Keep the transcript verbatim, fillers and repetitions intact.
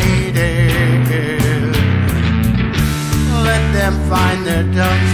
faded. Let them find their tongue.